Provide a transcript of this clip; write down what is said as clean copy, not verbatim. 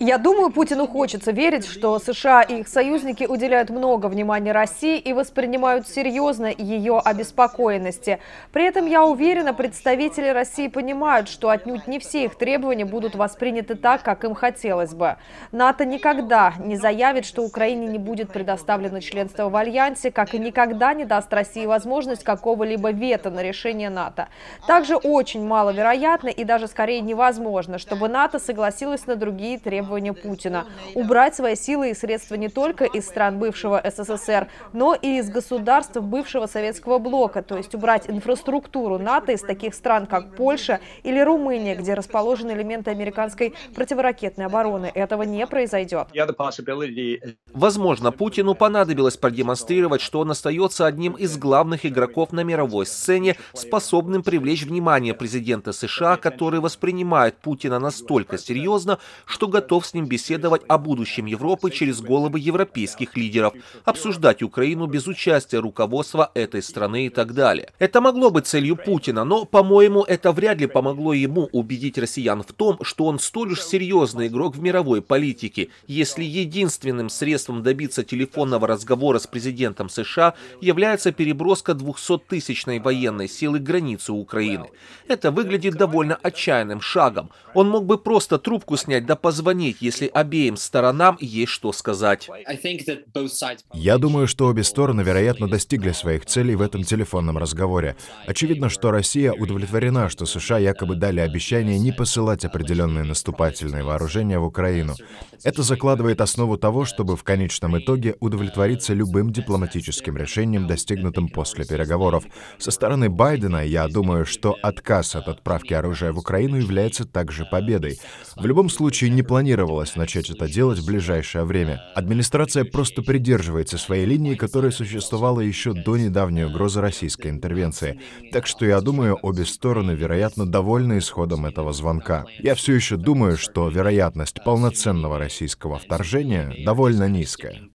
Я думаю, Путину хочется верить, что США и их союзники уделяют много внимания России и воспринимают серьезно ее обеспокоенности. При этом, я уверена, представители России понимают, что отнюдь не все их требования будут восприняты так, как им хотелось бы. НАТО никогда не заявит, что Украине не будет предоставлено членство в Альянсе, как и никогда не даст России возможность какого-либо вето на решение НАТО. Также очень маловероятно и даже скорее невозможно, чтобы НАТО согласилось на другие требования Путина убрать свои силы и средства не только из стран бывшего СССР, но и из государств бывшего советского блока, то есть убрать инфраструктуру НАТО из таких стран, как Польша или Румыния, где расположены элементы американской противоракетной обороны. Этого не произойдет. Возможно, Путину понадобилось продемонстрировать, что он остается одним из главных игроков на мировой сцене, способным привлечь внимание президента США, который воспринимает Путина настолько серьезно, что готов с ним беседовать о будущем Европы через головы европейских лидеров, обсуждать Украину без участия руководства этой страны и так далее. Это могло быть целью Путина, но, по-моему, это вряд ли помогло ему убедить россиян в том, что он столь уж серьезный игрок в мировой политике, если единственным средством добиться телефонного разговора с президентом США является переброска 200-тысячной военной силы к границе Украины. Это выглядит довольно отчаянным шагом. Он мог бы просто трубку снять да позвонить, если обеим сторонам есть что сказать. Я думаю, что обе стороны, вероятно, достигли своих целей в этом телефонном разговоре. Очевидно, что Россия удовлетворена, что США якобы дали обещание не посылать определенные наступательные вооружения в Украину. Это закладывает основу того, чтобы в конечном итоге удовлетвориться любым дипломатическим решением, достигнутым после переговоров. Со стороны Байдена, я думаю, что отказ от отправки оружия в Украину является также победой. В любом случае, не планировалось начать это делать в ближайшее время. Администрация просто придерживается своей линии, которая существовала еще до недавней угрозы российской интервенции. Так что я думаю, обе стороны, вероятно, довольны исходом этого звонка. Я все еще думаю, что вероятность полноценного российского вторжения довольно низкая.